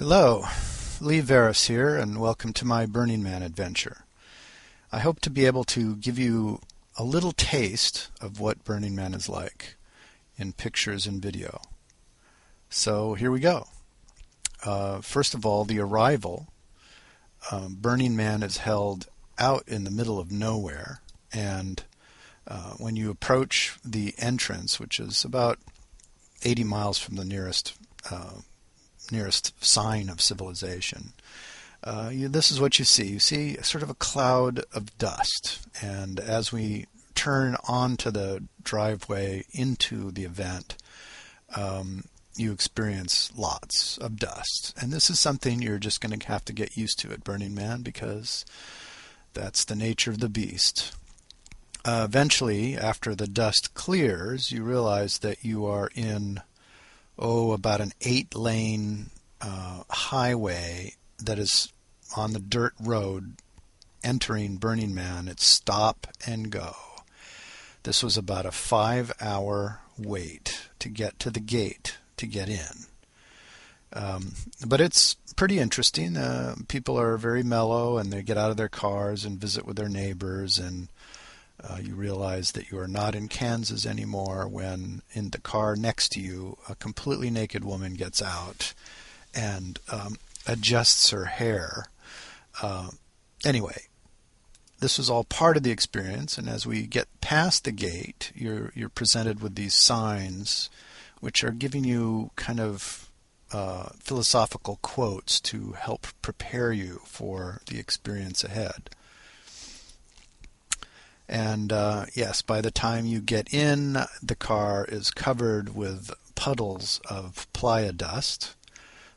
Hello, Lee Varis here, and welcome to my Burning Man adventure. I hope to be able to give you a little taste of what Burning Man is like in pictures and video. So here we go. First of all, the arrival. Burning Man is held out in the middle of nowhere, and when you approach the entrance, which is about 80 miles from the nearest sign of civilization, this is what you see. You see sort of a cloud of dust, and as we turn onto the driveway into the event, you experience lots of dust. And this is something you're just going to have to get used to at Burning Man, because that's the nature of the beast. Eventually, after the dust clears, you realize that you are in about an 8-lane highway that is on the dirt road entering Burning Man. It's stop and go. This was about a 5-hour wait to get to the gate to get in. But it's pretty interesting. People are very mellow, and they get out of their cars and visit with their neighbors, and you realize that you are not in Kansas anymore when in the car next to you a completely naked woman gets out and adjusts her hair. Anyway, this was all part of the experience, and as we get past the gate, you're presented with these signs which are giving you kind of philosophical quotes to help prepare you for the experience ahead. And yes, by the time you get in, the car is covered with puddles of playa dust.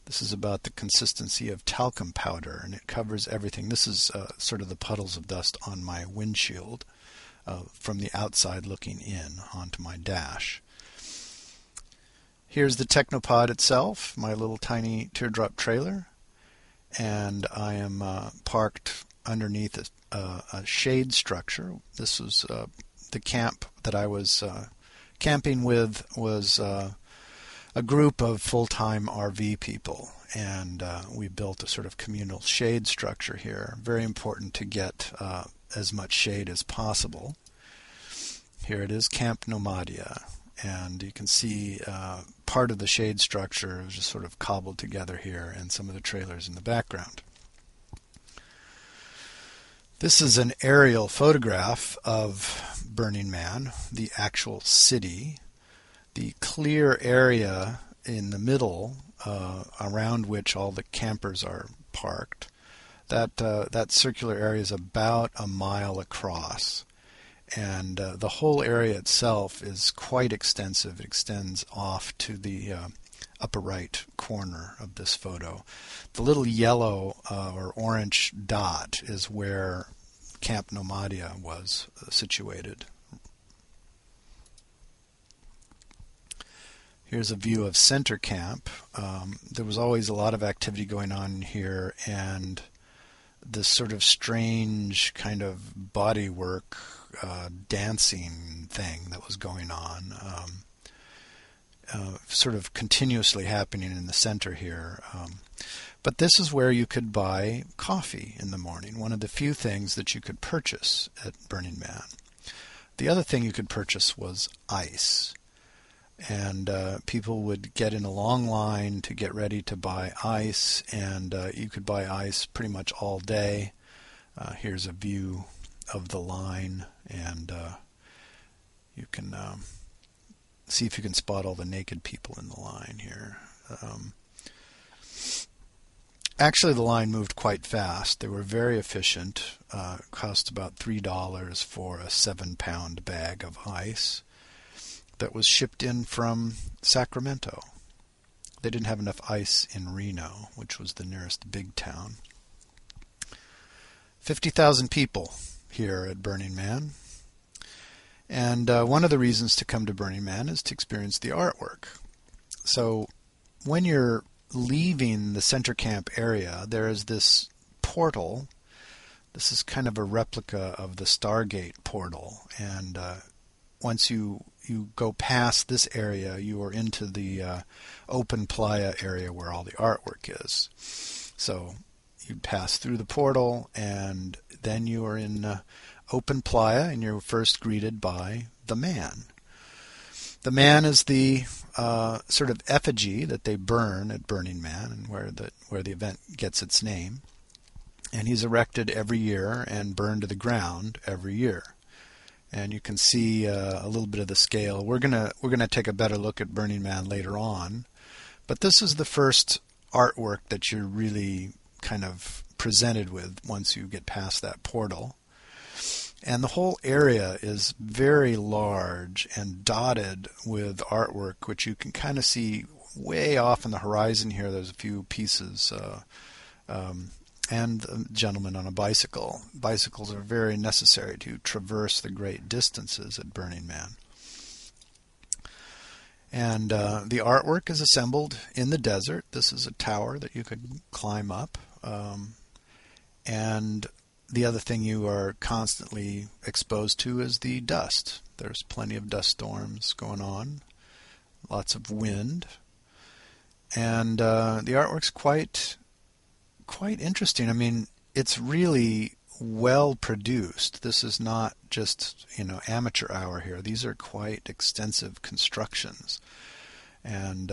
This is about the consistency of talcum powder, and it covers everything. This is sort of the puddles of dust on my windshield from the outside looking in onto my dash. Here's the Technopod itself, my little tiny teardrop trailer. And I am parked underneath a shade structure. This was the camp that I was camping with, was a group of full-time RV people, and we built a sort of communal shade structure here. Very important to get as much shade as possible. Here it is, Camp Nomadia, and you can see part of the shade structure is just sort of cobbled together here, and some of the trailers in the background. This is an aerial photograph of Burning Man, the actual city. The clear area in the middle, around which all the campers are parked, that circular area is about a mile across. And the whole area itself is quite extensive. It extends off to the upper right corner of this photo. The little yellow or orange dot is where Camp Nomadia was situated. Here's a view of Center Camp. There was always a lot of activity going on here, and this sort of strange kind of bodywork dancing thing that was going on. Sort of continuously happening in the center here. But this is where you could buy coffee in the morning, one of the few things that you could purchase at Burning Man. The other thing you could purchase was ice. And people would get in a long line to get ready to buy ice, and you could buy ice pretty much all day. Here's a view of the line, and you can see if you can spot all the naked people in the line here. Actually, the line moved quite fast. They were very efficient. It cost about $3 for a 7-pound bag of ice that was shipped in from Sacramento. They didn't have enough ice in Reno, which was the nearest big town. 50,000 people here at Burning Man. And one of the reasons to come to Burning Man is to experience the artwork. So when you're leaving the Center Camp area, there is this portal. This is kind of a replica of the Stargate portal. And once you you go past this area, you are into the open playa area where all the artwork is. So you pass through the portal, and then you are in open playa, and you're first greeted by the man. The man is the sort of effigy that they burn at Burning Man, and where the event gets its name. And he's erected every year and burned to the ground every year. And you can see a little bit of the scale. We're gonna take a better look at Burning Man later on, but this is the first artwork that you're really kind of presented with once you get past that portal. And the whole area is very large and dotted with artwork, which you can kind of see way off in the horizon here. There's a few pieces, and a gentleman on a bicycle. Bicycles are very necessary to traverse the great distances at Burning Man. And the artwork is assembled in the desert. This is a tower that you could climb up. And the other thing you are constantly exposed to is the dust. There's plenty of dust storms going on, lots of wind, and the artwork's quite interesting. I mean, it's really well produced. This is not just, amateur hour here. These are quite extensive constructions, and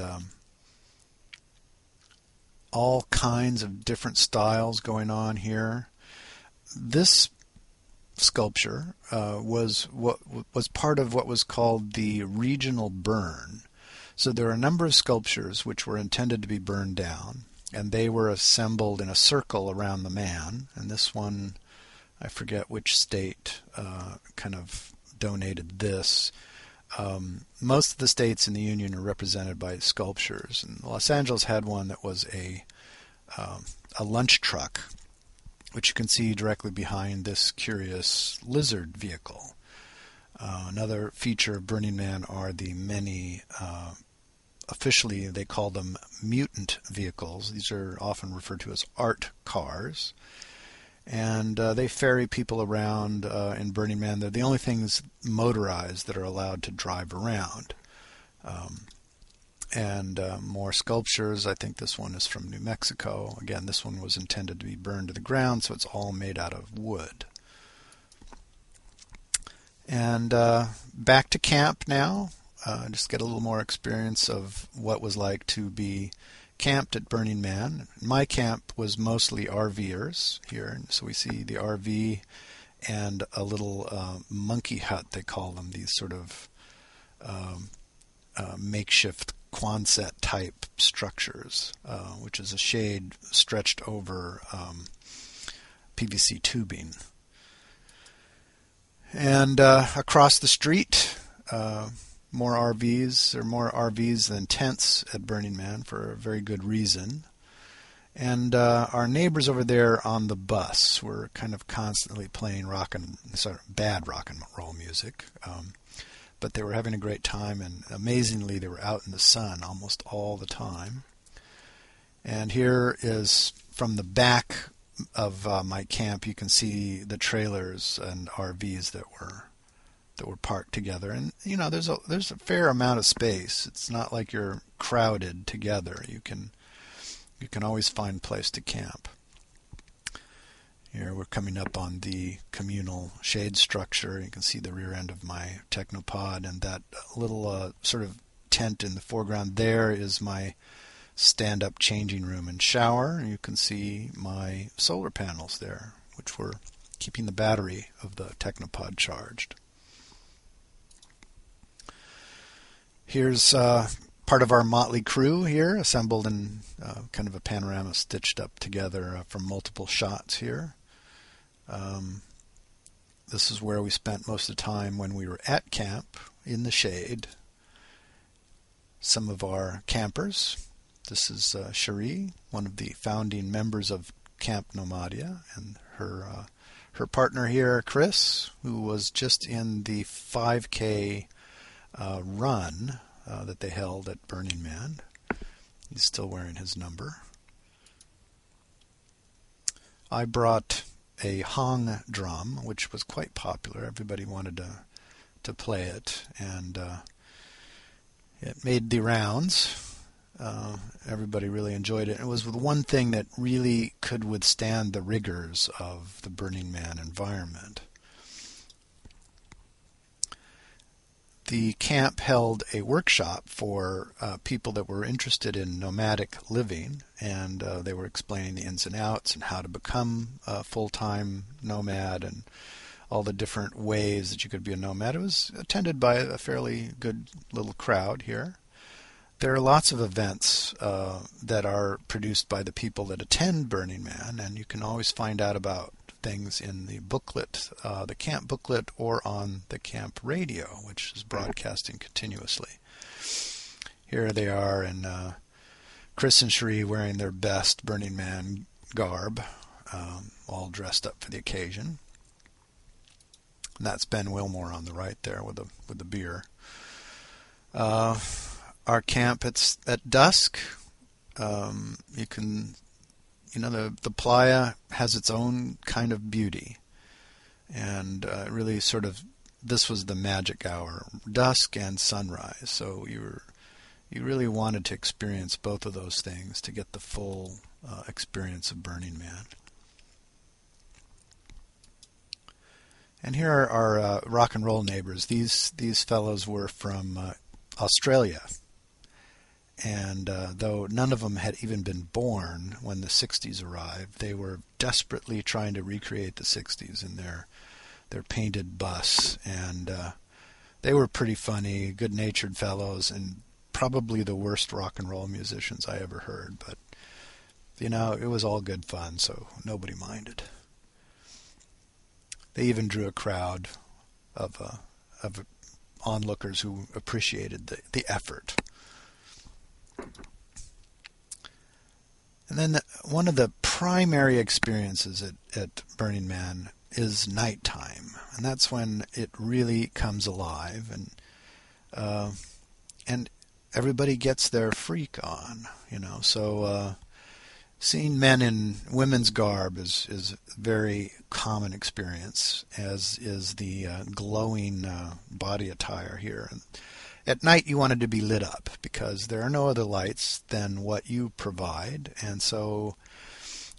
all kinds of different styles going on here. This sculpture was what was part of what was called the regional burn. So there are a number of sculptures which were intended to be burned down, and they were assembled in a circle around the man. And this one, I forget which state kind of donated this. Most of the states in the Union are represented by sculptures, and Los Angeles had one that was a lunch truck, which you can see directly behind this curious lizard vehicle. Another feature of Burning Man are the many, officially they call them mutant vehicles. These are often referred to as art cars. And they ferry people around in Burning Man. They're the only things motorized that are allowed to drive around. And more sculptures. I think this one is from New Mexico. Again, this one was intended to be burned to the ground, so it's all made out of wood. And back to camp now. Just get a little more experience of what was like to be camped at Burning Man. My camp was mostly RVers here, and so we see the RV and a little monkey hut, they call them, these sort of makeshift Quonset type structures, which is a shade stretched over PVC tubing. And across the street, more RVs. There are more RVs than tents at Burning Man for a very good reason. And our neighbors over there on the bus were kind of constantly playing bad rock and roll music. But they were having a great time, and amazingly they were out in the sun almost all the time. And here is from the back of my camp, you can see the trailers and RVs that were parked together. And there's a fair amount of space. It's not like you're crowded together. You can always find a place to camp. Here we're coming up on the communal shade structure. You can see the rear end of my Technopod, and that little sort of tent in the foreground there is my stand-up changing room and shower. You can see my solar panels there, which were keeping the battery of the Technopod charged. Here's part of our motley crew here, assembled in kind of a panorama stitched up together from multiple shots here. This is where we spent most of the time when we were at camp, in the shade. Some of our campers. This is Cherie, one of the founding members of Camp Nomadia, and her partner here, Chris, who was just in the 5K run that they held at Burning Man. He's still wearing his number. I brought a Hong drum, which was quite popular. Everybody wanted to to play it, and it made the rounds. Everybody really enjoyed it. It was the one thing that really could withstand the rigors of the Burning Man environment. The camp held a workshop for people that were interested in nomadic living, and they were explaining the ins and outs and how to become a full-time nomad and all the different ways that you could be a nomad. It was attended by a fairly good little crowd here. There are lots of events that are produced by the people that attend Burning Man, and you can always find out about things in the booklet, the camp booklet, or on the camp radio, which is broadcasting continuously. Here they are, and Chris and Cherie wearing their best Burning Man garb, all dressed up for the occasion. And that's Ben Wilmore on the right there with the beer. Our camp, it's at dusk. The playa has its own kind of beauty. And really sort of, this was the magic hour, dusk and sunrise. So you really wanted to experience both of those things to get the full experience of Burning Man. And here are our rock and roll neighbors. These fellows were from Australia. And though none of them had even been born when the 60s arrived, they were desperately trying to recreate the 60s in their painted bus. And they were pretty funny, good-natured fellows, and probably the worst rock and roll musicians I ever heard. But, it was all good fun, so nobody minded. They even drew a crowd of onlookers who appreciated the effort. And then one of the primary experiences at Burning Man is nighttime, and that's when it really comes alive, and everybody gets their freak on, So seeing men in women's garb is a very common experience, as is the glowing body attire here. And at night, you wanted to be lit up because there are no other lights than what you provide. And so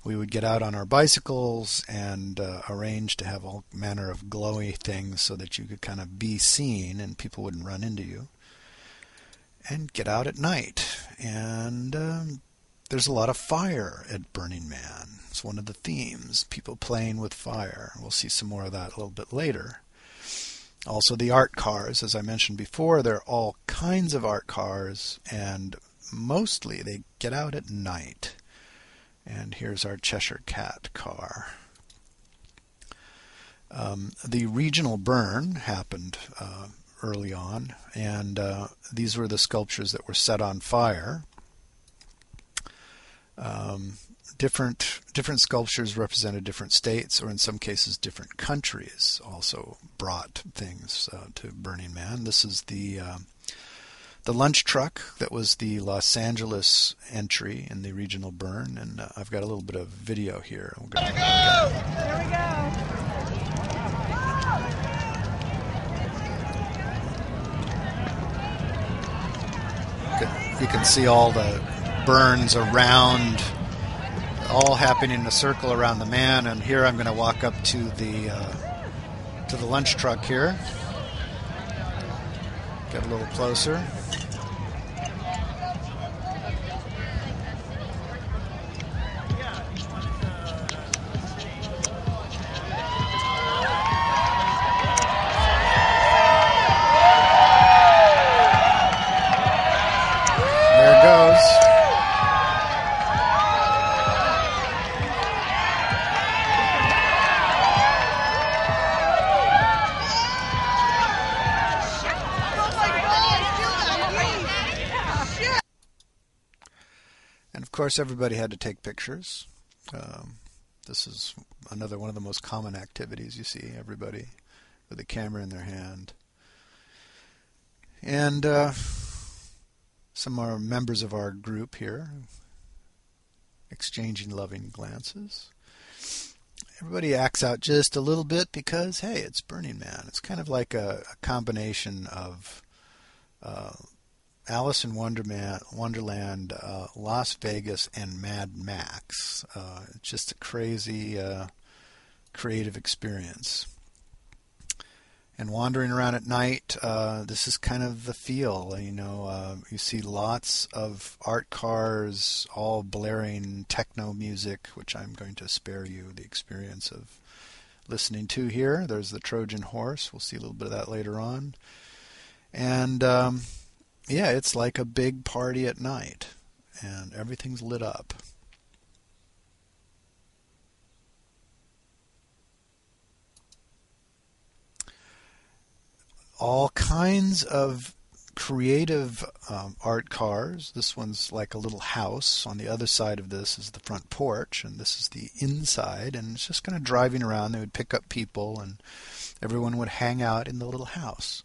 we would get out on our bicycles and arrange to have all manner of glowy things so that you could kind of be seen and people wouldn't run into you. And get out at night. And there's a lot of fire at Burning Man. It's one of the themes, people playing with fire. We'll see some more of that a little bit later. Also, the art cars, as I mentioned before, there are all kinds of art cars, and mostly they get out at night. And here's our Cheshire Cat car. The regional burn happened early on, and these were the sculptures that were set on fire. Different sculptures represented different states, or in some cases different countries, also brought things to Burning Man. This is the lunch truck that was the Los Angeles entry in the regional burn, and I've got a little bit of video here. We'll go. There we go. You can see all the burns around, all happening in a circle around the man, and here I'm going to walk up to the lunch truck here. Get a little closer. There it goes. Of course, everybody had to take pictures. This is another one of the most common activities you see, everybody with a camera in their hand. And some are members of our group here exchanging loving glances. everybody acts out just a little bit because, hey, it's Burning Man. It's kind of like a combination of Alice in Wonderland, Las Vegas, and Mad Max. It's just a crazy creative experience. And wandering around at night, this is kind of the feel. You know, you see lots of art cars, all blaring techno music, which I'm going to spare you the experience of listening to here. There's the Trojan Horse. We'll see a little bit of that later on. And, yeah, it's like a big party at night, and everything's lit up. All kinds of creative art cars. This one's like a little house. On the other side of this is the front porch, and this is the inside. And it's just kind of driving around. They would pick up people, and everyone would hang out in the little house.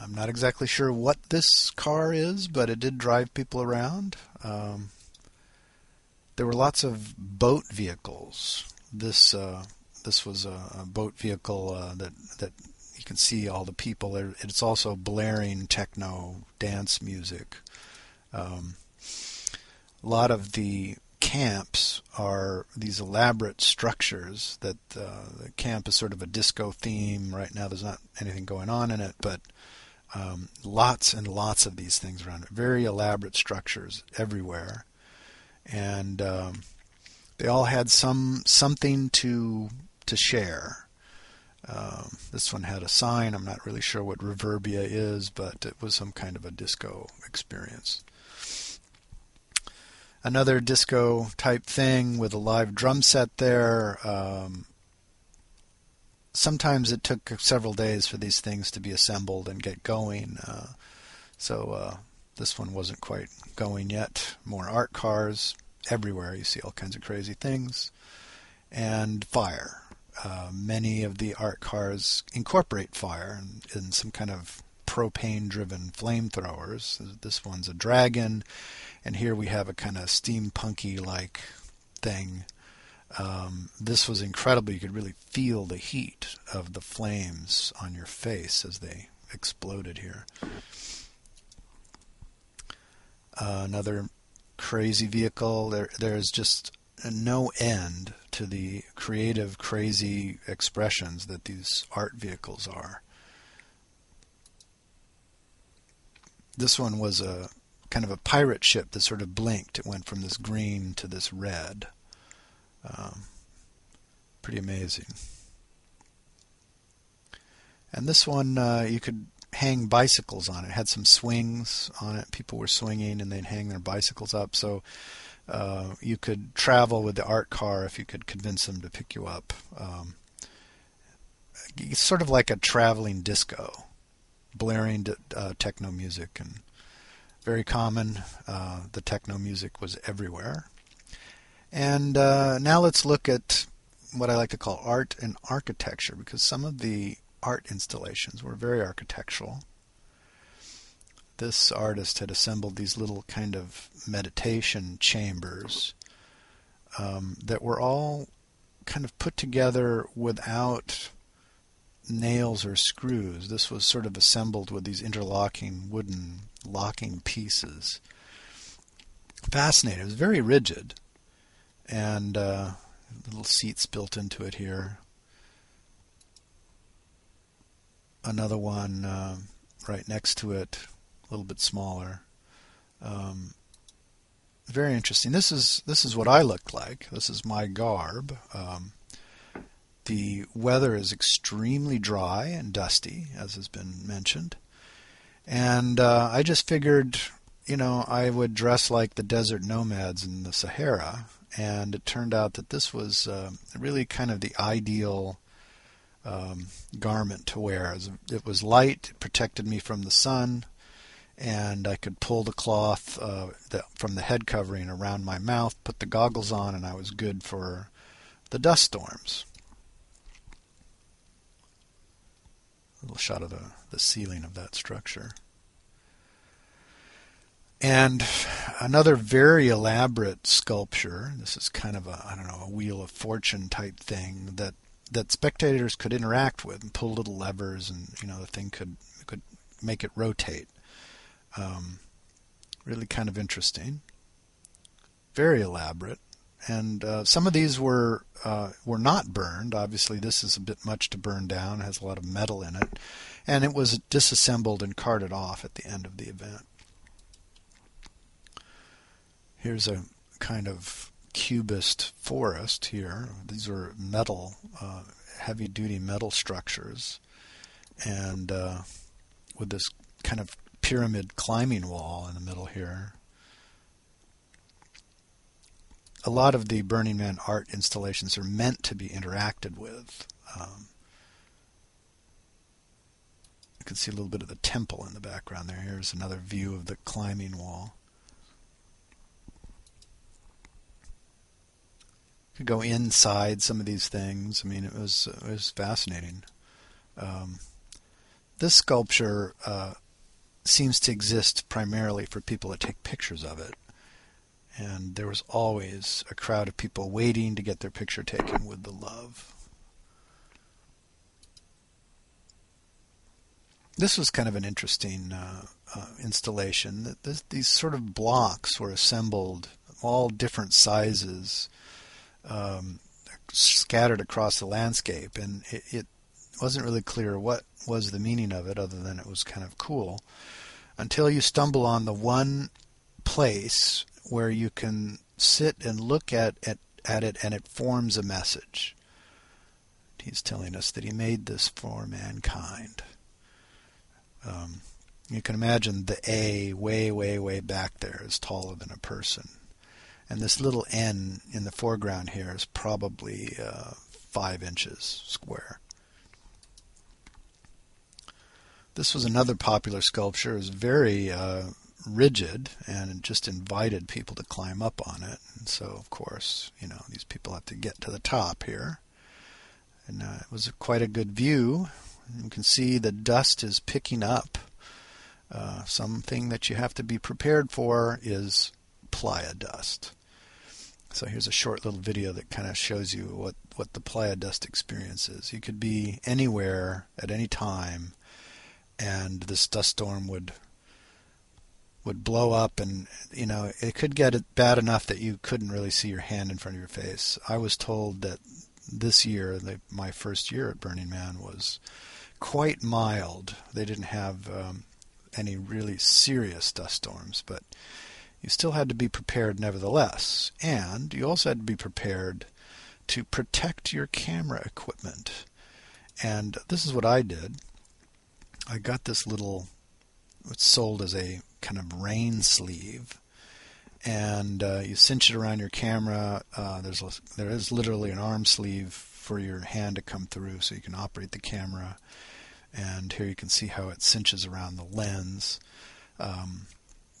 I'm not exactly sure what this car is, but it did drive people around. There were lots of boat vehicles. This was a boat vehicle that you can see all the people there. It's also blaring techno dance music. A lot of the camps are these elaborate structures that the camp is sort of a disco theme. Right now there's not anything going on in it, but lots and lots of these things around it. Very elaborate structures everywhere. And they all had something to share. This one had a sign. I'm not really sure what Reverbia is, but it was some kind of a disco experience. Another disco type thing with a live drum set there. Sometimes it took several days for these things to be assembled and get going. So this one wasn't quite going yet. More art cars everywhere. You see all kinds of crazy things. And fire. Many of the art cars incorporate fire in some kind of propane-driven flamethrowers. This one's a dragon, and here we have a kind of steampunky-like thing. This was incredible. You could really feel the heat of the flames on your face as they exploded here. Another crazy vehicle. There's just no end to the creative, crazy expressions that these art vehicles are. This one was a kind of a pirate ship that sort of blinked. It went from this green to this red. Pretty amazing. And this one, you could hang bicycles on it. It had some swings on it. People were swinging, and they'd hang their bicycles up. So you could travel with the art car if you could convince them to pick you up. It's sort of like a traveling disco, blaring techno music, and very common. The techno music was everywhere. And now let's look at what I like to call art and architecture, because some of the art installations were very architectural. This artist had assembled these little kind of meditation chambers that were all kind of put together without nails or screws. This was sort of assembled with these interlocking wooden locking pieces. Fascinating. It was very rigid. And little seats built into it here. Another one right next to it, a little bit smaller. Very interesting. This is what I look like. This is my garb. The weather is extremely dry and dusty, as has been mentioned. And I just figured, you know, I would dress like the desert nomads in the Sahara. And it turned out that this was really kind of the ideal garment to wear. It was light, it protected me from the sun, and I could pull the cloth from the head covering around my mouth, put the goggles on, and I was good for the dust storms. A little shot of the ceiling of that structure. And another very elaborate sculpture. This is kind of a Wheel of Fortune type thing that spectators could interact with and pull little levers, and the thing could make it rotate. Really kind of interesting. Very elaborate. And some of these were not burned. Obviously, this is a bit much to burn down. It has a lot of metal in it. And it was disassembled and carted off at the end of the event. Here's a kind of cubist forest here. These were metal, heavy-duty metal structures. And with this kind of pyramid climbing wall in the middle here. A lot of the Burning Man art installations are meant to be interacted with. You can see a little bit of the temple in the background there. Here's another view of the climbing wall. You could go inside some of these things. I mean, it was fascinating. This sculpture seems to exist primarily for people that take pictures of it. And there was always a crowd of people waiting to get their picture taken with the love. This was kind of an interesting installation. These sort of blocks were assembled, all different sizes, scattered across the landscape. And it wasn't really clear what was the meaning of it, other than it was kind of cool, until you stumble on the one place where you can sit and look at it, and it forms a message. He's telling us that he made this for mankind. You can imagine the A way, way, way back there is taller than a person. And this little N in the foreground here is probably 5 inches square. This was another popular sculpture. It was very rigid, and it just invited people to climb up on it. And so, of course, these people have to get to the top here. And it was quite a good view. You can see the dust is picking up. Something that you have to be prepared for is playa dust. So here's a short little video that kind of shows you what the playa dust experience is. You could be anywhere at any time, and this dust storm would blow up, and it could get bad enough that you couldn't really see your hand in front of your face. I was told that this year, my first year at Burning Man, was quite mild. They didn't have any really serious dust storms, but you still had to be prepared nevertheless. And you also had to be prepared to protect your camera equipment. And this is what I did. I got this little, it's sold as a kind of rain sleeve, and you cinch it around your camera. There is literally an arm sleeve for your hand to come through so you can operate the camera, and here you can see how it cinches around the lens.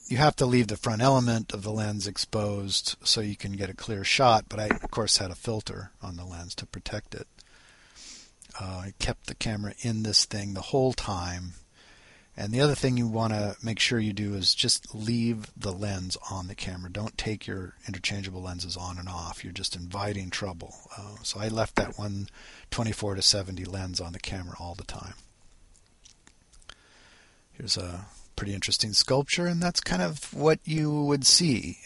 You have to leave the front element of the lens exposed so you can get a clear shot, but I of course had a filter on the lens to protect it. I kept the camera in this thing the whole time. And the other thing you want to make sure you do is just leave the lens on the camera. Don't take your interchangeable lenses on and off. You're just inviting trouble. So I left that 124-70 lens on the camera all the time. Here's a pretty interesting sculpture, and that's kind of what you would see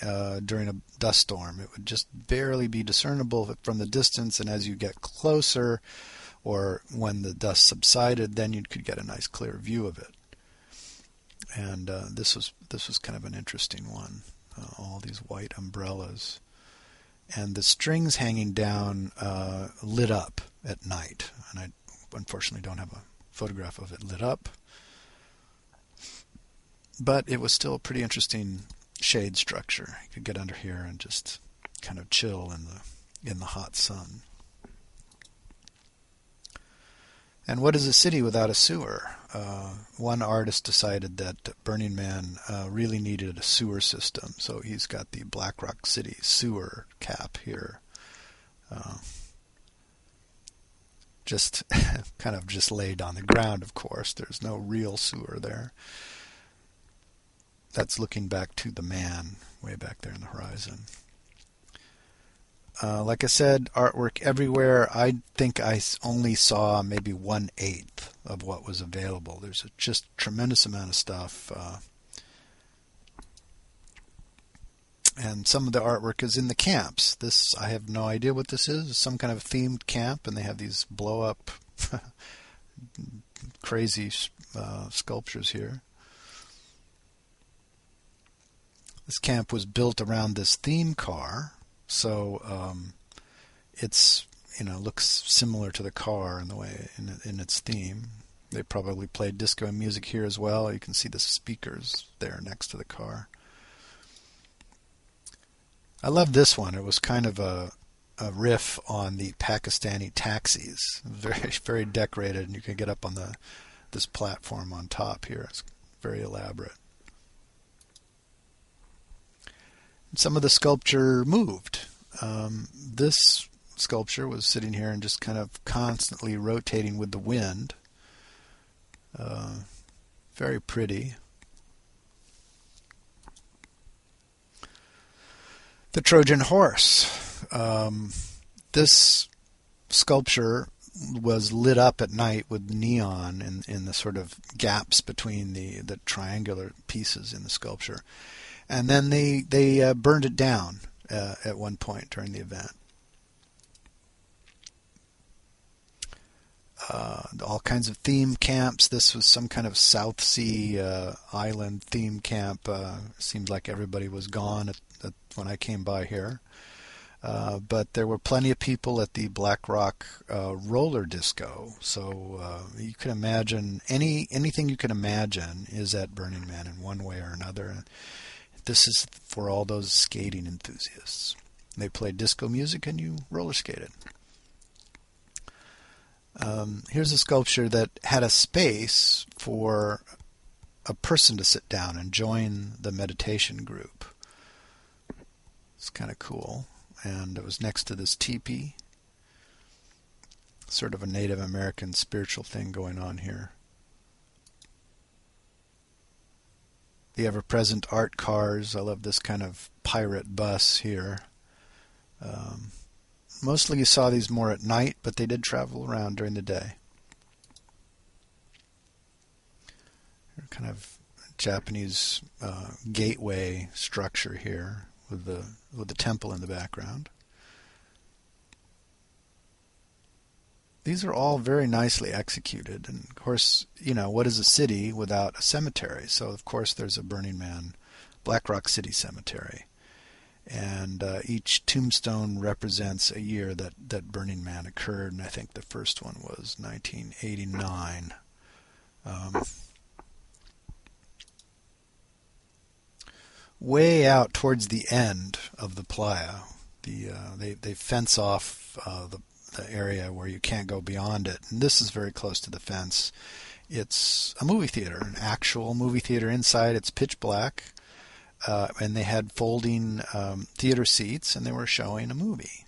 during a dust storm. It would just barely be discernible from the distance, and as you get closer or when the dust subsided, then you could get a nice clear view of it. And this was kind of an interesting one. All these white umbrellas, and the strings hanging down lit up at night. And I unfortunately don't have a photograph of it lit up, but it was still a pretty interesting shade structure. You could get under here and just kind of chill in the hot sun. And what is a city without a sewer? One artist decided that Burning Man really needed a sewer system, so he's got the Black Rock City sewer cap here. Just kind of just laid on the ground, of course. There's no real sewer there. that's looking back to the man way back there in the horizon. Like I said, artwork everywhere. I think I only saw maybe 1/8 of what was available. There's just a tremendous amount of stuff. And some of the artwork is in the camps. This, I have no idea what this is. It's some kind of themed camp, and they have these blow-up crazy sculptures here. This camp was built around this theme car. So it's, you know, looks similar to the car in the way in its theme. They probably played disco and music here as well. You can see the speakers there next to the car. I love this one. It was kind of a riff on the Pakistani taxis. Very, very decorated, and you can get up on this platform on top here. It's very elaborate. Some of the sculpture moved. This sculpture was sitting here and just kind of constantly rotating with the wind. Very pretty. The Trojan horse. This sculpture was lit up at night with neon in the sort of gaps between the triangular pieces in the sculpture. And then they burned it down at one point during the event. All kinds of theme camps. This was some kind of South Sea island theme camp. Seemed like everybody was gone when I came by here. But there were plenty of people at the Black Rock roller disco. So you can imagine, anything you can imagine is at Burning Man in one way or another. This is for all those skating enthusiasts. They play disco music and you roller skated. Here's a sculpture that had a space for a person to sit down and join the meditation group. It's kind of cool. And it was next to this teepee. Sort of a Native American spiritual thing going on here. The ever-present art cars. I love this kind of pirate bus here. Mostly you saw these more at night, but they did travel around during the day. Kind of Japanese gateway structure here with the temple in the background. These are all very nicely executed. And, of course, you know, what is a city without a cemetery? So, of course, there's a Burning Man, Black Rock City Cemetery. And each tombstone represents a year that Burning Man occurred. And I think the first one was 1989. Way out towards the end of the playa, they fence off the area where you can't go beyond it. And this is very close to the fence. It's a movie theater, an actual movie theater inside. It's pitch black. And they had folding theater seats, and they were showing a movie.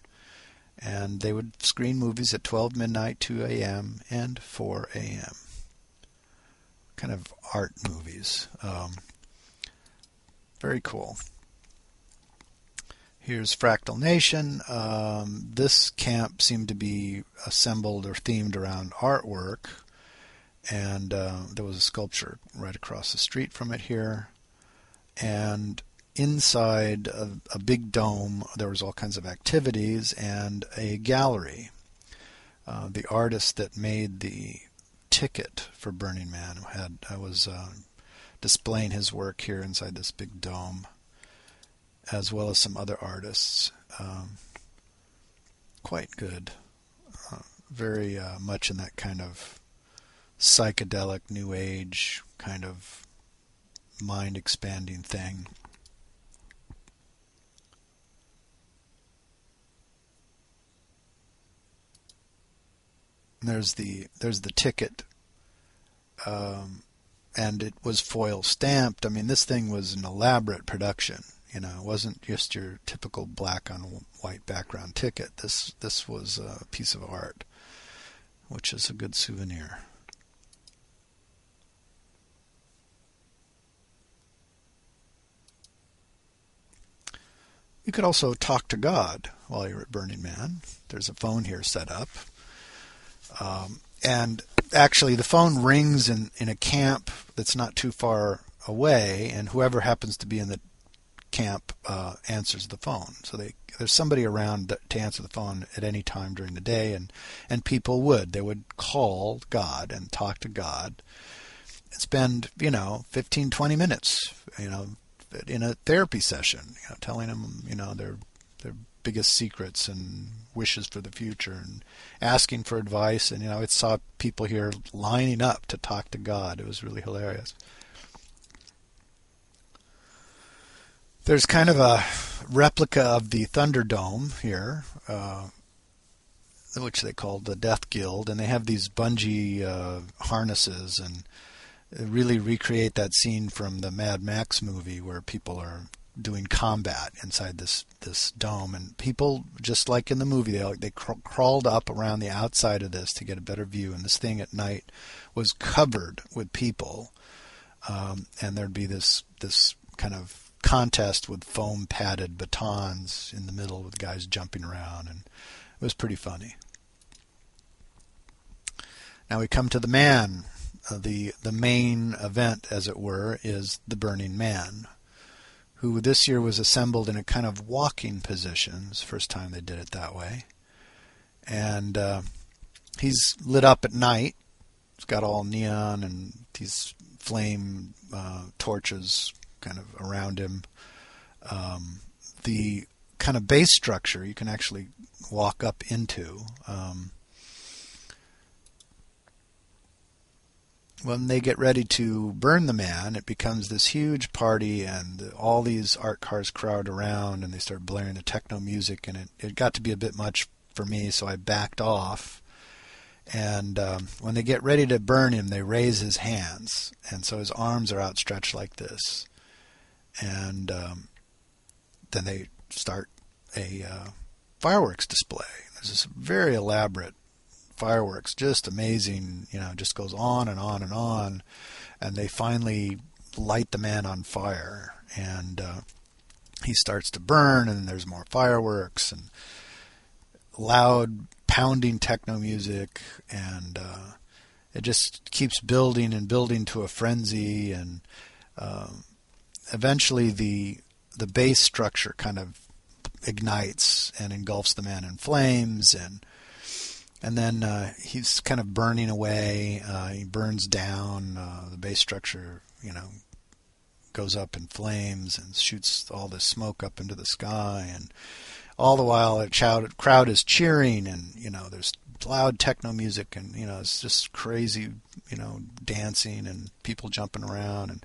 And they would screen movies at 12 midnight, 2 a.m., and 4 a.m. Kind of art movies. Very cool. Here's Fractal Nation. This camp seemed to be assembled or themed around artwork. And there was a sculpture right across the street from it here. And inside a big dome, there was all kinds of activities and a gallery. The artist that made the ticket for Burning Man was displaying his work here inside this big dome, as well as some other artists. Quite good. Very much in that kind of psychedelic, new age, kind of mind-expanding thing. There's the ticket. And it was foil stamped. I mean, this thing was an elaborate production. You know, it wasn't just your typical black on white background ticket. This was a piece of art, which is a good souvenir. You could also talk to God while you're at Burning Man. There's a phone here set up. And actually, the phone rings in a camp that's not too far away, and whoever happens to be in the camp answers the phone. So there's somebody around to answer the phone at any time during the day, and people would call God and talk to God and spend, 15, 20 minutes, in a therapy session, telling them, their biggest secrets and wishes for the future and asking for advice. And, I saw people here lining up to talk to God. It was really hilarious. There's kind of a replica of the Thunderdome here, which they call the Death Guild. And they have these bungee harnesses and really recreate that scene from the Mad Max movie where people are doing combat inside this dome, and people, just like in the movie, they crawled up around the outside of this to get a better view. And this thing at night was covered with people, and there'd be this kind of contest with foam padded batons in the middle with guys jumping around, and it was pretty funny. Now we come to the man. The main event, as it were, is the Burning Man, who this year was assembled in a kind of walking position. It's the first time they did it that way. And he's lit up at night. It's got all neon and these flame torches kind of around him. The kind of base structure you can actually walk up into. When they get ready to burn the man, it becomes this huge party, and all these art cars crowd around, and they start blaring the techno music, and it got to be a bit much for me, so I backed off. And when they get ready to burn him, they raise his hands, and so his arms are outstretched like this. And then they start a fireworks display. There's this very elaborate fireworks, just amazing, just goes on and on and on, and they finally light the man on fire, and he starts to burn, and there's more fireworks and loud pounding techno music, and it just keeps building and building to a frenzy, and eventually the base structure kind of ignites and engulfs the man in flames, and then he's kind of burning away. He burns down. The base structure, goes up in flames and shoots all this smoke up into the sky. And all the while, a crowd is cheering, and, there's loud techno music, and, it's just crazy, dancing and people jumping around. And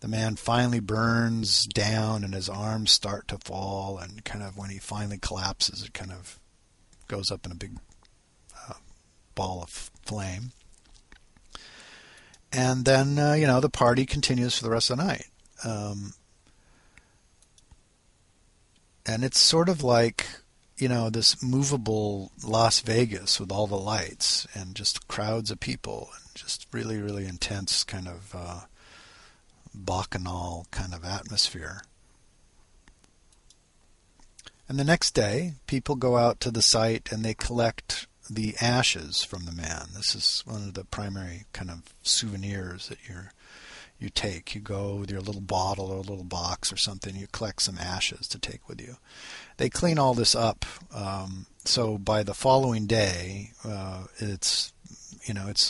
the man finally burns down, and his arms start to fall. And kind of when he finally collapses, it kind of goes up in a big ball of flame. And then, the party continues for the rest of the night. And it's sort of like, this movable Las Vegas with all the lights and just crowds of people and just really, really intense kind of bacchanal kind of atmosphere. And the next day, people go out to the site and they collect the ashes from the man. This is one of the primary kind of souvenirs that you take. You go with your little bottle or a little box or something. You collect some ashes to take with you. They clean all this up. So by the following day, it's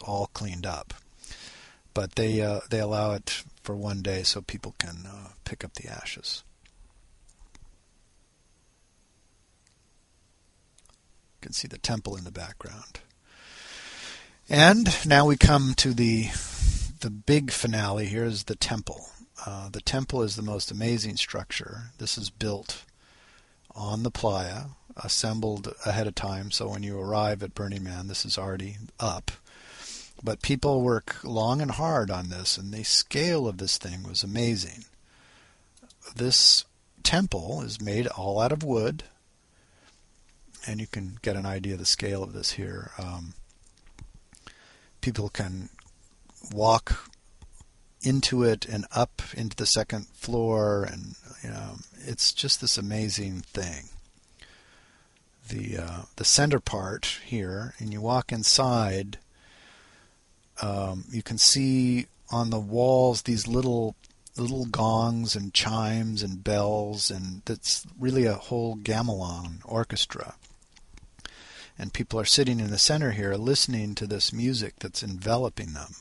all cleaned up. But they allow it for one day so people can pick up the ashes. You can see the temple in the background. And now we come to the big finale. Here is the temple. The temple is the most amazing structure. This is built on the playa, assembled ahead of time. So when you arrive at Burning Man, this is already up. But people work long and hard on this, and the scale of this thing was amazing. This temple is made all out of wood. And you can get an idea of the scale of this here. People can walk into it and up into the second floor, and it's just this amazing thing. The center part here, and you walk inside, you can see on the walls these little gongs and chimes and bells, and that's really a whole gamelan orchestra. And people are sitting in the center here listening to this music that's enveloping them.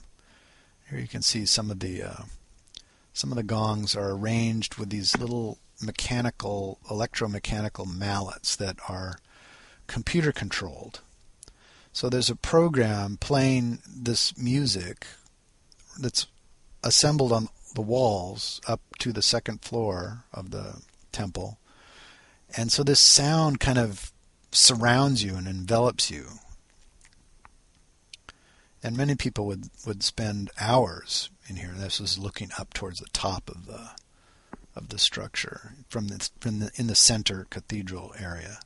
Here you can see some of the gongs are arranged with these little electromechanical mallets that are computer controlled. So there's a program playing this music that's assembled on the walls up to the second floor of the temple. And so this sound kind of surrounds you and envelops you. And many people would spend hours in here. This is looking up towards the top of the structure from the in the center cathedral area.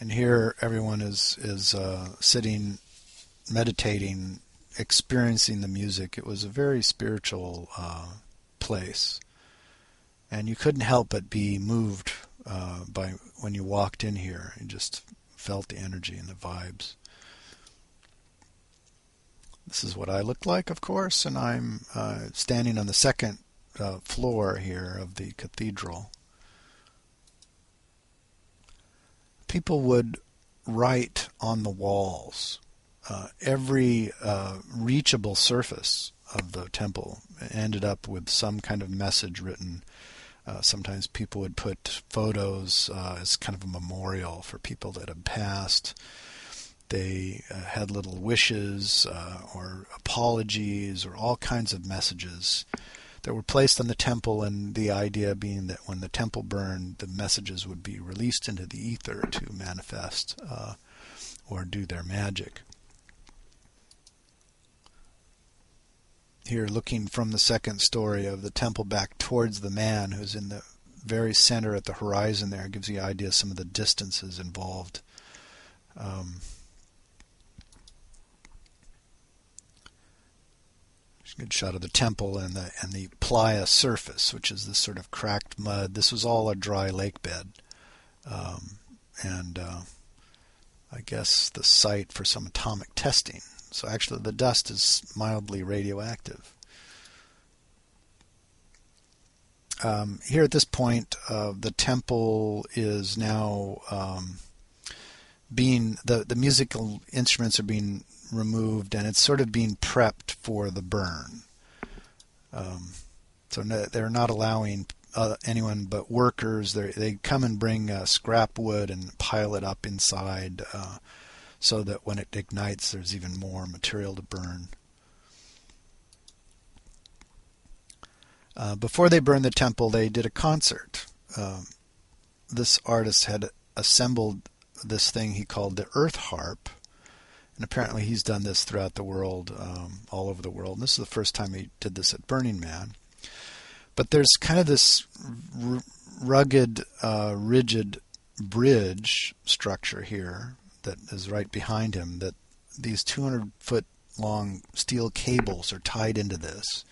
And here everyone is sitting, meditating, experiencing the music. It was a very spiritual place, and you couldn't help but be moved by when you walked in here. You just felt the energy and the vibes. This is what I look like, of course, and I'm standing on the second floor here of the cathedral. People would write on the walls. Every reachable surface of the temple ended up with some kind of message written. Sometimes people would put photos as kind of a memorial for people that had passed. They had little wishes or apologies or all kinds of messages that were placed on the temple, and the idea being that when the temple burned, the messages would be released into the ether to manifest or do their magic. Here, looking from the second story of the temple back towards the man who's in the very center at the horizon there, gives you the idea of some of the distances involved. Good shot of the temple and the playa surface, which is this sort of cracked mud. This was all a dry lake bed, and I guess the site for some atomic testing. So actually, the dust is mildly radioactive. Here at this point, the temple is now the musical instruments are being removed, and it's sort of being prepped for the burn. So they're not allowing anyone but workers. They come and bring scrap wood and pile it up inside so that when it ignites, there's even more material to burn. Before they burned the temple, they did a concert. This artist had assembled this thing he called the Earth Harp. And apparently he's done this throughout the world, all over the world. And this is the first time he did this at Burning Man. But there's kind of this rugged, rigid bridge structure here that is right behind him, that these 200-foot-long steel cables are tied into this.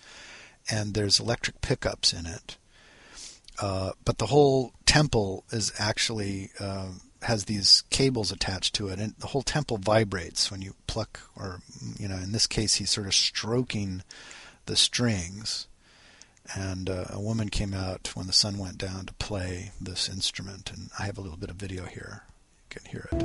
And there's electric pickups in it. But the whole temple is actually... has these cables attached to it, and the whole temple vibrates when you pluck, or, you know, in this case, he's sort of stroking the strings. And a woman came out when the sun went down to play this instrument, and I have a little bit of video here. You can hear it.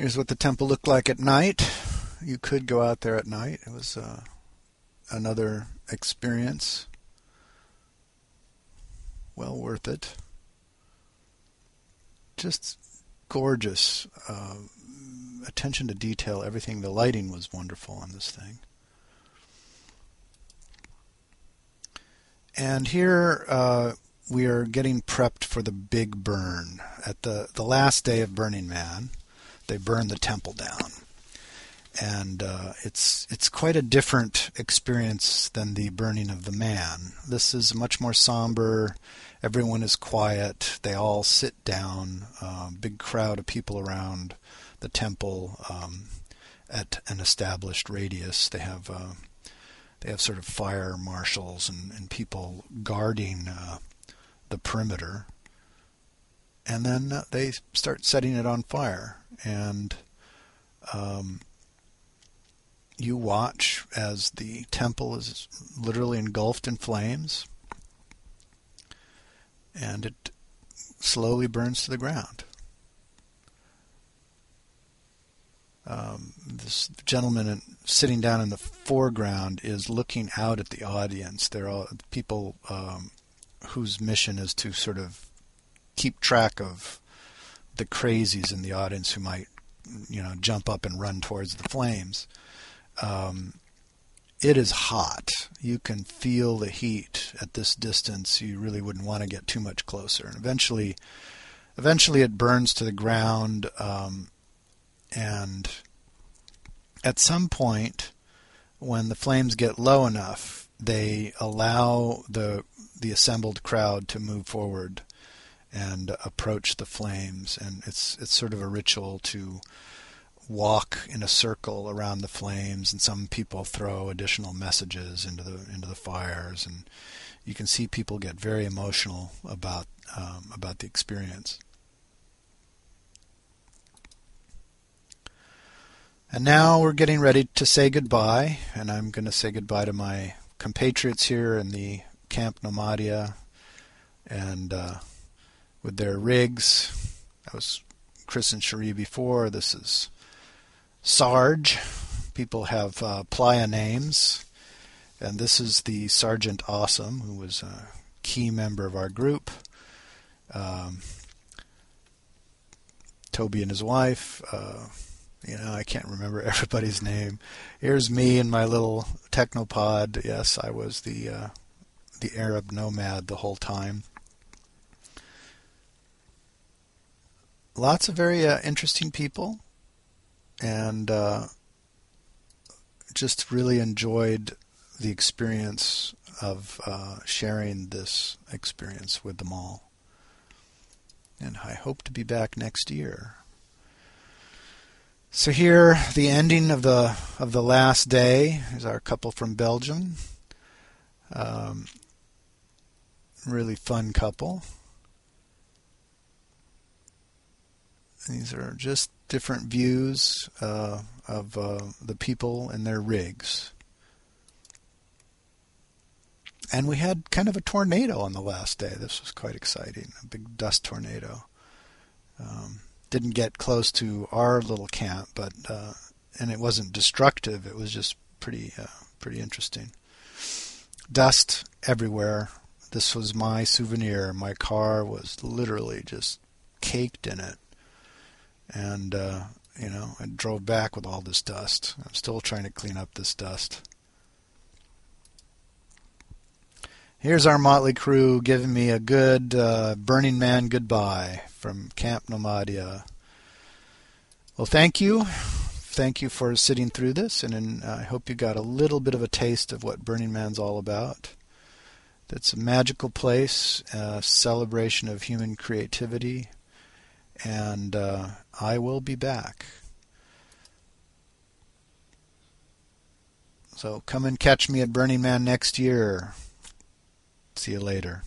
Here's what the temple looked like at night. You could go out there at night. It was another experience. Well worth it. Just gorgeous. Attention to detail, everything. The lighting was wonderful on this thing. And here we are getting prepped for the big burn. At the last day of Burning Man, they burn the temple down. And it's quite a different experience than the burning of the man. This is much more somber. Everyone is quiet. They all sit down. Big crowd of people around the temple at an established radius. They have sort of fire marshals and people guarding the perimeter. And then they start setting it on fire. And you watch as the temple is literally engulfed in flames, and it slowly burns to the ground. This gentleman sitting down in the foreground is looking out at the audience. They're all people whose mission is to sort of keep track of the crazies in the audience who might, jump up and run towards the flames. It is hot. You can feel the heat at this distance. You really wouldn't want to get too much closer. And eventually it burns to the ground. And at some point, when the flames get low enough, they allow the assembled crowd to move forward and approach the flames. And it's sort of a ritual to walk in a circle around the flames, and some people throw additional messages into the fires, and you can see people get very emotional about the experience. And now we're getting ready to say goodbye, and I'm going to say goodbye to my compatriots here in the Camp Nomadia, and with their rigs. That was Chris and Cherie before. This is Sarge. People have playa names, and this is the Sergeant Awesome, who was a key member of our group. Toby and his wife. I can't remember everybody's name. Here's me in my little Technopod. Yes, I was the Arab nomad the whole time. Lots of very interesting people. And just really enjoyed the experience of sharing this experience with them all. And I hope to be back next year. So here, the ending of the last day is our couple from Belgium. Really fun couple. These are just different views of the people and their rigs. And we had kind of a tornado on the last day. This was quite exciting, a big dust tornado. Didn't get close to our little camp, but and it wasn't destructive. It was just pretty interesting. Dust everywhere. This was my souvenir. My car was literally just caked in it. And, I drove back with all this dust. I'm still trying to clean up this dust. Here's our motley crew giving me a good Burning Man goodbye from Camp Nomadia. Well, thank you. Thank you for sitting through this, and I hope you got a little bit of a taste of what Burning Man's all about. It's a magical place, a celebration of human creativity, and I will be back. So come and catch me at Burning Man next year. See you later.